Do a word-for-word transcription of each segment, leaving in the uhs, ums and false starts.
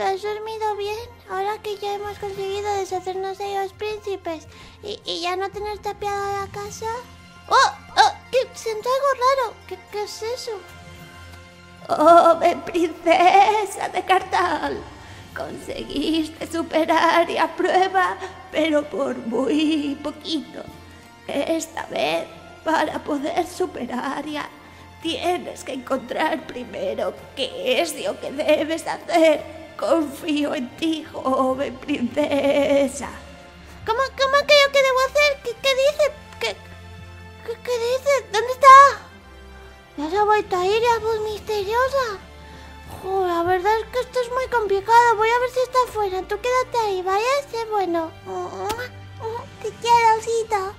¿Tú has dormido bien? Ahora que ya hemos conseguido deshacernos de los príncipes y, y ya no tener tapiada la casa. ¡Oh! ¡Oh! ¡Que siento algo raro! ¿Qué, qué es eso? ¡Oh, princesa de Cartan! Conseguiste superar la prueba, pero por muy poquito. Esta vez, para poder superarla, tienes que encontrar primero qué es lo que debes hacer. Confío en ti, joven princesa. ¿Cómo, cómo que yo qué debo hacer? ¿Qué, qué dice? ¿Qué, qué, qué dice? ¿Dónde está? Ya se ha vuelto a ir la voz misteriosa. Jo, la verdad es que esto es muy complicado. Voy a ver si está afuera. Tú quédate ahí, ¿vale? Sí, bueno. Te quiero, osito.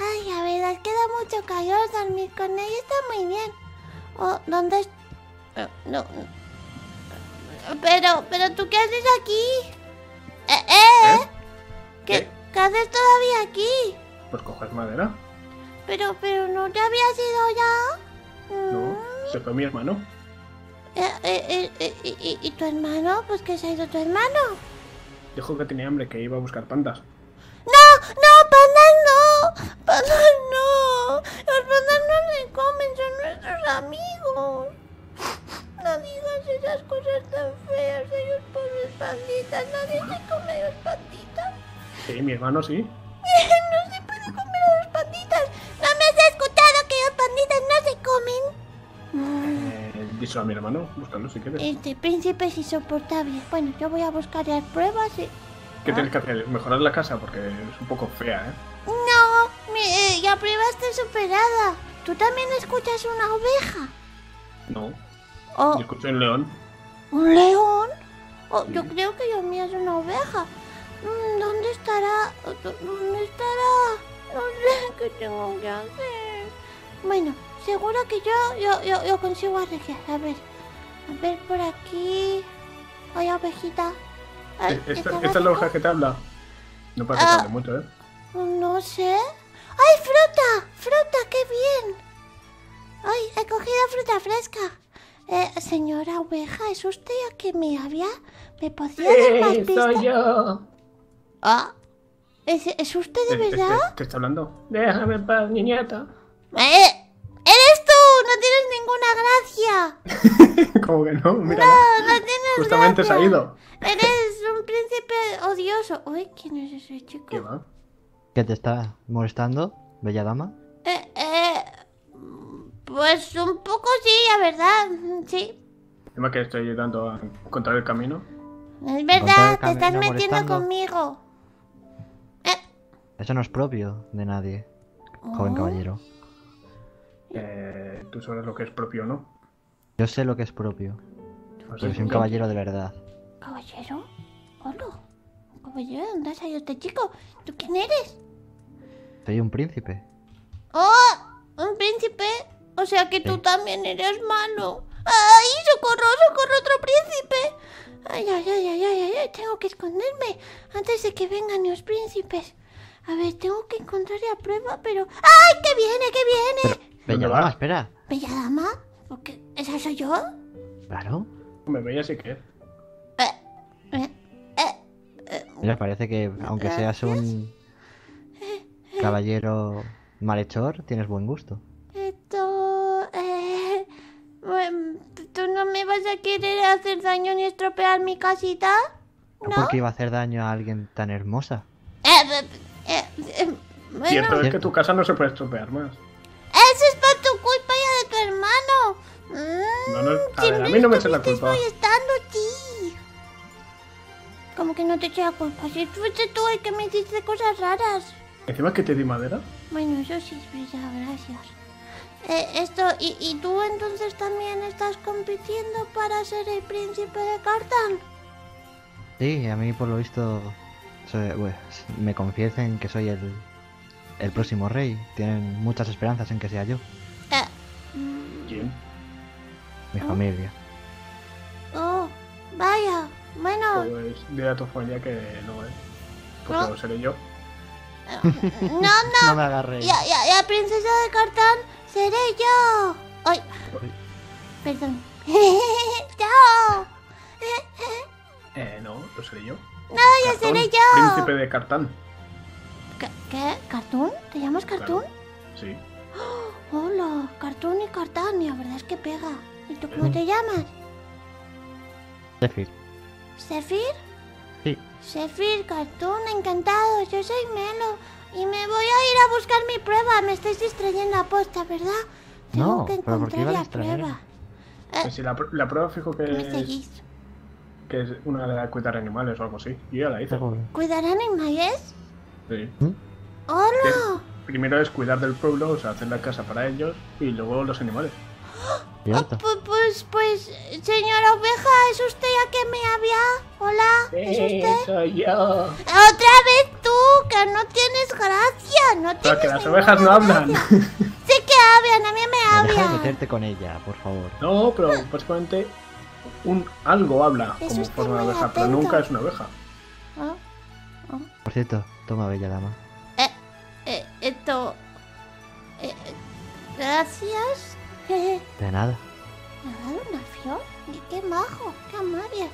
Ay, la verdad, queda mucho calor, dormir con ella está muy bien. Oh, ¿dónde es? No, no, no. Pero, pero ¿tú qué haces aquí? ¿Eh? eh? ¿Eh? ¿Qué, ¿Qué? ¿Qué haces todavía aquí? Pues coges madera. Pero, pero, ¿no te habías ido ya? No, mm. Se fue mi hermano. ¿Eh, eh, eh, eh, y, ¿Y tu hermano? Pues que se ha ido tu hermano. Dijo que tenía hambre, que iba a buscar pandas. ¡No! ¡No, pandas no! ¡Pandas no! ¡Los pandas no se comen! ¡Son nuestros amigos! No digas esas cosas tan feas de los pobres panditas. ¿Nadie se come a los panditas? Sí, mi hermano sí. ¡No se puede comer a los panditas! ¿No me has escuchado que los panditas no se comen? Eh, díselo a mi hermano, búscalo si quieres. Este príncipe es insoportable. Bueno, yo voy a buscar las pruebas y... ¿Qué ah. tienes que hacer? ¿Mejorar la casa? Porque es un poco fea, ¿eh? No, mi, eh, la prueba está superada. ¿Tú también escuchas una oveja? No. Oh. Yo escucho un león. ¿Un león? Oh, sí. Yo creo que yo mía es una oveja. ¿Dónde estará? ¿Dónde estará? No sé qué tengo que hacer. Bueno, seguro que yo, yo, yo, yo consigo arreglar. A ver, a ver por aquí. Oye, ovejita. Ay, ¿Esta, esta es la hoja que te habla? No parece que hable mucho, ¿eh? No sé... ¡Ay, fruta! ¡Fruta, qué bien! ¡Ay, he cogido fruta fresca! Eh, señora oveja, ¿es usted la que me había? ¿Me podría dar más pistas? ¡Sí, soy yo! ¿Ah? ¿Es, ¿es usted de es, verdad? ¿Qué está hablando? ¡Déjame en paz, niñata! ¡Eh! ¡Eres tú! ¡No tienes ninguna gracia! ¿Cómo que no? Mira, no, no tienes justamente gracia. Justamente se ha ido. Eres un príncipe odioso. Uy, ¿quién es ese chico? ¿Qué va? ¿Qué te está molestando, bella dama? Eh, eh, pues un poco sí, la verdad, sí. Además que estoy ayudando a encontrar el camino. Es verdad, te estás metiendo conmigo. Eh. Eso no es propio de nadie, joven caballero. Eh, tú sabes lo que es propio, ¿no? Yo sé lo que es propio. Pero soy un caballero de verdad. ¿Caballero? Hola. Caballero, ¿dónde ha salido este chico? ¿Tú quién eres? Soy un príncipe. ¡Oh! ¿Un príncipe? O sea que sí. Tú también eres malo. ¡Ay, socorro, socorro, otro príncipe! Ay, ay, ay, ay, ay, ay, tengo que esconderme antes de que vengan los príncipes. A ver, tengo que encontrar la prueba, pero... ¡Ay, que viene, que viene! Pero, Bella dama, va? espera. ¿Bella dama? ¿Por qué? ¿Esa soy yo? Claro. Me veía así que... Eh, eh. Mira, parece que aunque Gracias. seas un caballero malhechor, tienes buen gusto. Esto... Eh, ¿Tú no me vas a querer hacer daño ni estropear mi casita? ¿No? ¿No? ¿Por qué iba a hacer daño a alguien tan hermosa? Eh, eh, eh, bueno. Cierto es que tu casa no se puede estropear más. Eso es por tu culpa y de tu hermano. Mm, no, no, a, si ver, a mí no me echa la culpa. Molestando, tí. Como que no te eché la culpa, si fuiste tú el que me hiciste cosas raras. ¿Encima que te di madera? Bueno, eso sí es verdad, gracias. Eh, esto, ¿y, ¿y tú entonces también estás compitiendo para ser el príncipe de Cartan? Sí, a mí por lo visto soy, bueno, me confiesen que soy el, el próximo rey. Tienen muchas esperanzas en que sea yo. Eh, ¿Quién? Mi oh. familia. Oh, vaya. Bueno... Pues dile a tu familia que no es, porque no seré yo. No, no, no me agarré. Ya, ya, la princesa de Cartan seré yo. Ay, Ay. perdón. Chao. Eh, no, lo seré yo. No, yo Cartoon, seré yo. Príncipe de Kartan. ¿Qué? ¿Qué? ¿Cartoon? ¿Te llamas Cartoon? Claro. Sí. Oh, hola, Cartoon y Kartan, la verdad es que pega. ¿Y tú cómo eh. te llamas? Sephir. ¿Sephir? Sí. Sephir, Cartoon, encantado. Yo soy Melo. Y me voy a ir a buscar mi prueba. Me estáis distrayendo a posta, ¿verdad? Tengo no, que encontrar la prueba. Eh, si la, la prueba fijo que me es... Seguís. Que es una de las cuidar animales o algo así. Yo ya la hice. ¿Cuidar animales? Sí. ¿Mm? ¡Hola! Primero es cuidar del pueblo, o sea, hacer la casa para ellos y luego los animales. Oh, pues, pues, pues, señora oveja, ¿es usted ya que me había? Hola, ¿es usted? Sí, soy yo. Otra vez tú, que no tienes gracia, no tienes Porque las ovejas no hablan. Gracia. Sí que hablan, a mí me hablan. Deja de meterte con ella, por favor. No, pero básicamente un algo habla es como forma de oveja, atento. Pero nunca es una oveja. ¿Ah? ¿Ah? Por cierto, toma, bella dama. Eh, eh, esto... Eh, gracias... De nada. ¿Me ha dado una flor? ¡Qué majo! ¡Qué amable!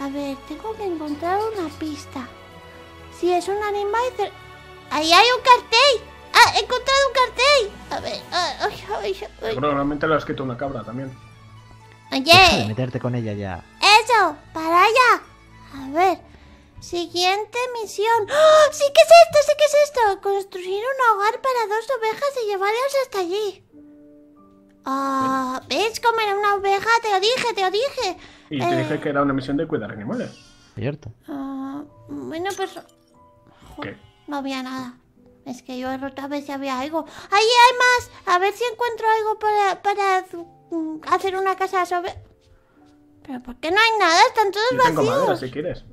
A ver, tengo que encontrar una pista. Si es un animal... ¡Ahí hay un cartel! ¡Ah! ¡He encontrado un cartel! A ver... Ay, ay, ay. Probablemente lo has escrito una cabra también. ¡Oye! Deja de meterte con ella ya. ¡Eso! ¡Para allá! A ver... Siguiente misión. ¡Oh! ¡Sí que es esto! ¡Sí que es esto! Construir un hogar para dos ovejas y llevarlas hasta allí. Ah, oh, ¿ves cómo era una oveja? Te lo dije, te lo dije. Y te eh... dije que era una misión de cuidar animales. Cierto. Uh, bueno, pues... Joder, no había nada. Es que yo otra vez había algo. ¡Ahí hay más! A ver si encuentro algo para, para hacer una casa sobre... Pero ¿por qué no hay nada? Están todos yo vacíos. Tengo madera, si quieres.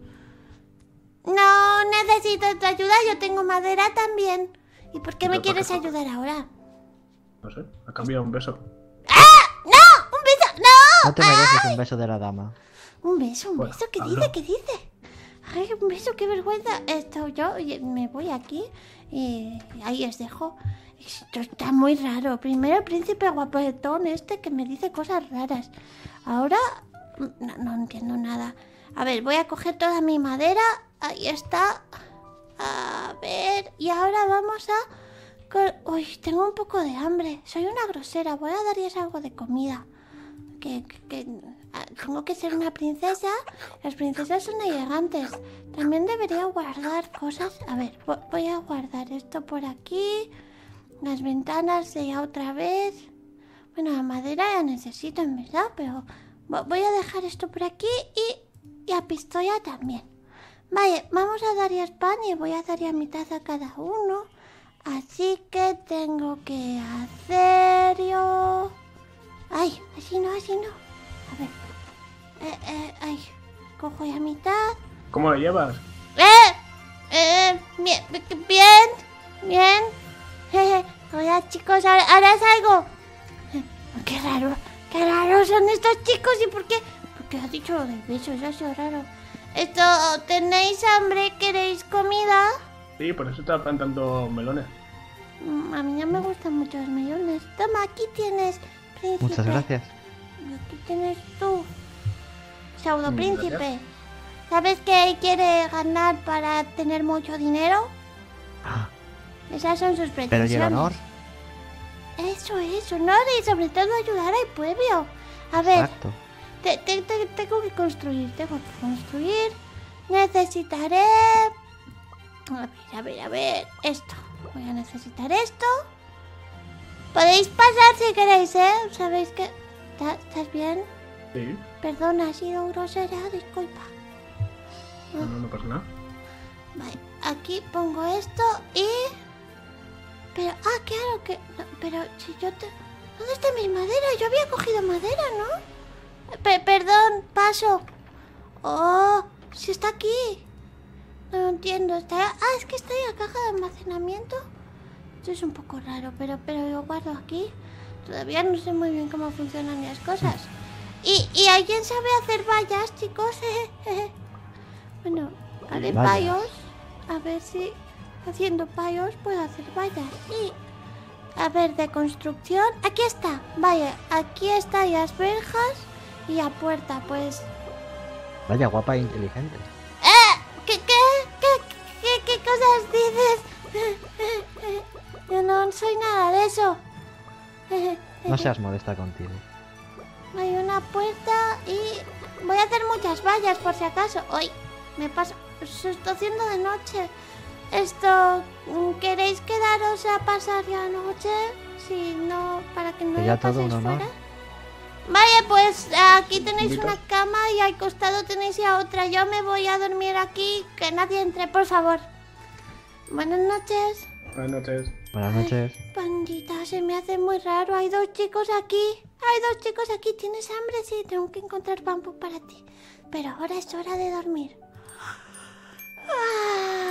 No, necesito tu ayuda. Yo tengo madera también. ¿Y por qué yo me quieres ayudar ahora? No sé, ha cambiado un beso. ¡Ah! ¡No! ¡Un beso! ¡No! No te mereces ¡Ay! Un beso de la dama. ¿Un beso? ¿Un bueno, beso? ¿Qué hablo. dice? ¿Qué dice? ¡Ay, un beso! ¡Qué vergüenza! Esto yo me voy aquí y ahí os dejo. Esto está muy raro. Primero el príncipe guapetón este que me dice cosas raras. Ahora no, no entiendo nada. A ver, voy a coger toda mi madera. Ahí está. A ver... Y ahora vamos a... Uy, tengo un poco de hambre. Soy una grosera. Voy a darles algo de comida. Que, que, que tengo que ser una princesa. Las princesas son elegantes. También debería guardar cosas. A ver, voy a guardar esto por aquí. Las ventanas ya otra vez. Bueno, la madera la necesito en verdad, pero voy a dejar esto por aquí y, y a pistola también. Vale, vamos a darles pan y voy a darle a mitad a cada uno. Así que tengo que hacer yo... Ay, así no, así no. A ver. Eh, eh, ay. Cojo ya mitad. ¿Cómo lo llevas? Eh, eh, bien, bien. bien. Eh, hola chicos, ahora, ahora salgo. Eh, qué raro, qué raro son estos chicos y por qué... Porque has dicho lo del beso, eso ha sido raro. Esto, ¿tenéis hambre? ¿Queréis comida? Sí, por eso estaba plantando melones. A mí no me gustan mucho los melones. Toma, aquí tienes, príncipe. Muchas gracias. Aquí tienes tú, pseudo príncipe. ¿Sabes qué quiere ganar para tener mucho dinero? Ah. Esas son sus pretensiones. Pero lleva honor. Eso es, honor y sobre todo ayudar al pueblo. A ver, Exacto. Te, te, te, tengo que construir, tengo que construir. Necesitaré... A ver, a ver, a ver, esto. Voy a necesitar esto. Podéis pasar si queréis, ¿eh? ¿Sabéis que estás bien? Sí. Perdona, ha sido grosera, disculpa. No, no, no pasa nada. Vale, aquí pongo esto y... Pero, ah, claro que... No, pero si yo te... ¿Dónde está mi madera? Yo había cogido madera, ¿no? P- perdón, paso. Oh, si está aquí. No entiendo, está... Ah, es que está en la caja de almacenamiento. Esto es un poco raro, pero, pero lo guardo aquí. Todavía no sé muy bien cómo funcionan las cosas. ¿Y, y alguien sabe hacer vallas, chicos? Bueno, haré payos. A ver si haciendo payos puedo hacer vallas. Y... A ver, de construcción... Aquí está, vaya, aquí están las verjas y la puerta, pues... Vaya guapa e inteligente. ¿Eh? ¿Qué, qué, qué, qué, qué cosas dices? Yo no soy nada de eso. No seas modesta contigo. Hay una puerta y voy a hacer muchas vallas por si acaso. Hoy me paso. Se está haciendo de noche. Esto, ¿queréis quedaros a pasar la noche? Si no, para que no haya todo un honor. Vale, pues aquí tenéis una cama y al costado tenéis ya otra. Yo me voy a dormir aquí, que nadie entre, por favor. Buenas noches. Buenas noches. Buenas noches. Ay, pandita, se me hace muy raro. Hay dos chicos aquí. Hay dos chicos aquí. ¿Tienes hambre? Sí, tengo que encontrar bambú para ti. Pero ahora es hora de dormir. Ah.